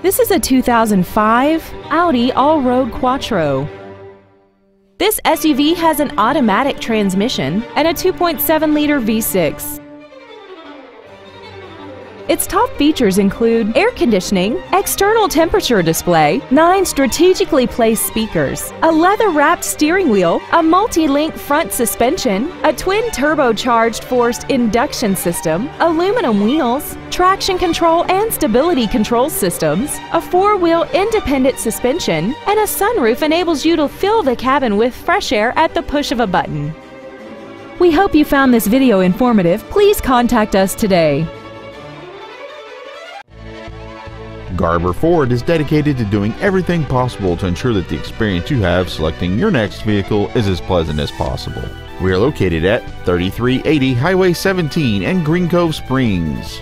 This is a 2005 Audi Allroad Quattro. This SUV has an automatic transmission and a 2.7-liter V6. Its top features include air conditioning, external temperature display, 9 strategically placed speakers, a leather-wrapped steering wheel, a multi-link front suspension, a twin turbocharged forced induction system, aluminum wheels, traction control and stability control systems, a 4-wheel independent suspension, and a sunroof enables you to fill the cabin with fresh air at the push of a button. We hope you found this video informative. Please contact us today. Garber Ford is dedicated to doing everything possible to ensure that the experience you have selecting your next vehicle is as pleasant as possible. We are located at 3380 Highway 17 in Green Cove Springs.